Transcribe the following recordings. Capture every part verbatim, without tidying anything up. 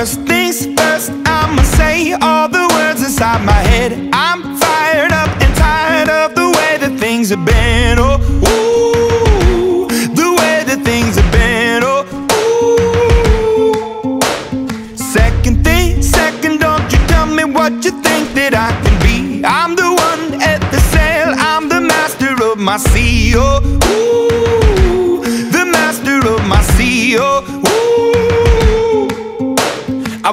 First things first, I'ma say all the words inside my head. I'm fired up and tired of the way that things have been. Oh, ooh, the way that things have been. Oh, ooh. Second thing, second, don't you tell me what you think that I can be. I'm the one at the sail, I'm the master of my sea. Oh, ooh, the master of my sea. Oh, ooh. I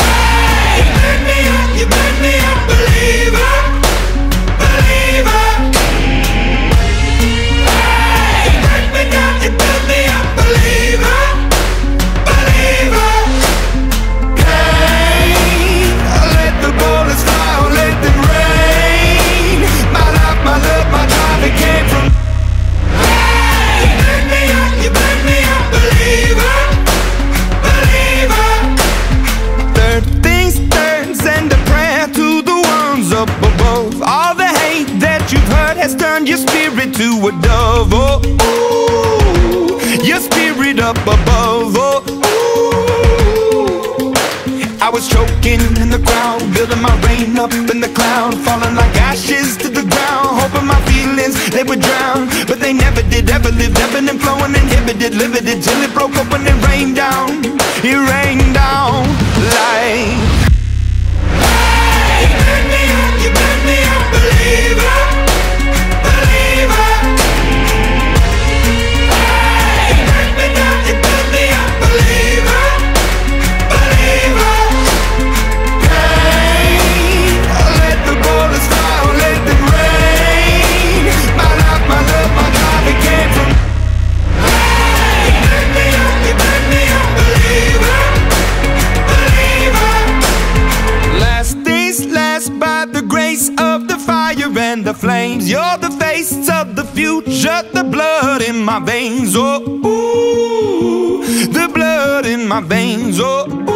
Hey! You made me up, you made me up, believer, believer. Hey! You made me down, you made me up, believer. Has turned your spirit to a dove. Oh, ooh, your spirit up above. Oh, ooh. I was choking in the crowd, building my rain up in the cloud, falling like ashes to the ground, hoping my feelings they would drown, but they never did. Ever lived, ebbing and flowing, inhibited, limited, till it broke up when it rained down. It rained down like. Hey, you made me up, you made me a believer. The flames, you're the face of the future, the blood in my veins. Oh, ooh, the blood in my veins. Oh, ooh.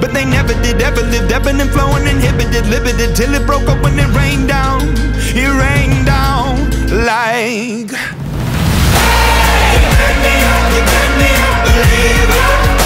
But they never did, ever lived, ebbing and flowing, inhibited, limited, till it broke up when it rained down. It rained down like. Hey, you made me up, you made me a believer.